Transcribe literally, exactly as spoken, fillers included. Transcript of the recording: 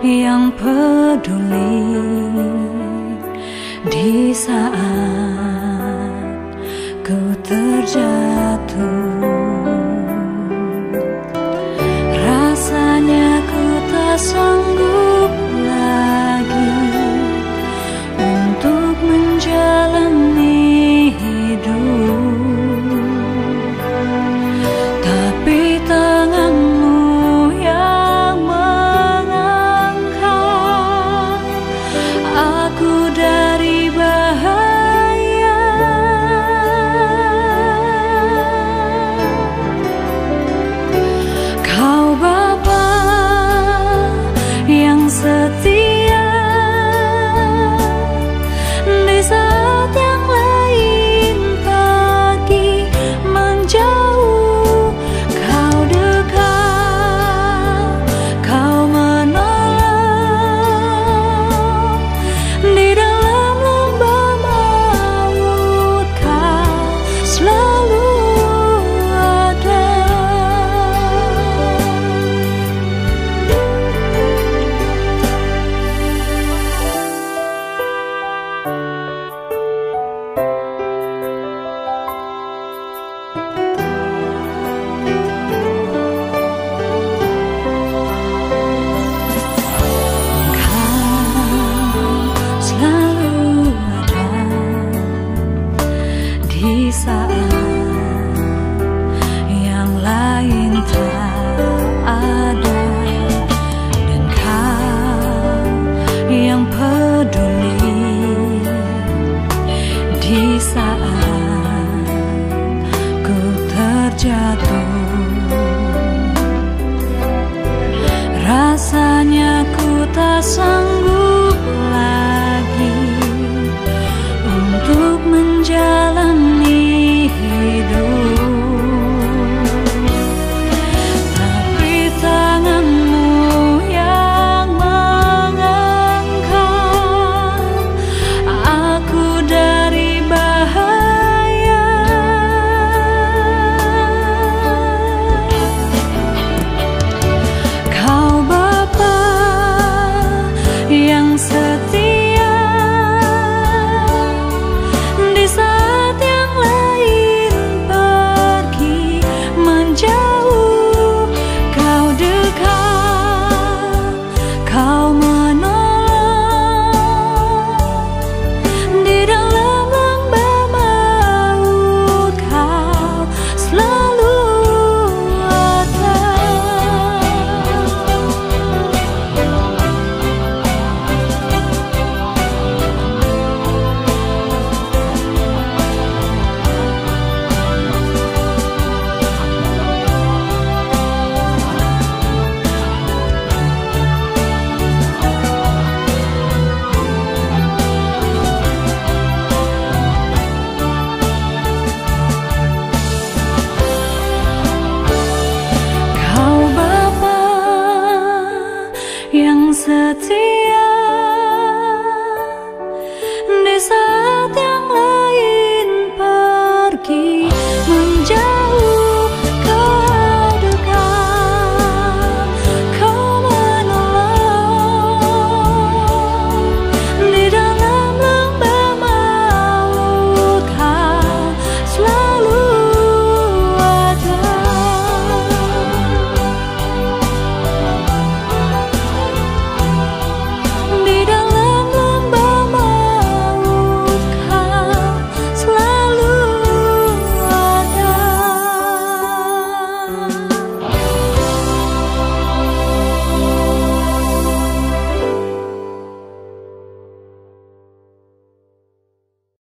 yang peduli di saat ku terjatuh. Rasanya ku tak sanggup lagi untuk menjalani hidup, tapi tanganmu yang mengangkat aku dari bahaya. Kau Bapa yang setia di saat yang lain pagi menjauh, kau dekat, kau menolong di dalam lembah maut, kau selalu ada. Saat yang lain tak ada, dan kau yang peduli di saat ku terjatuh. Rasanya ku tak sanggup lagi untuk menjalani setia di saat yang lain pergi.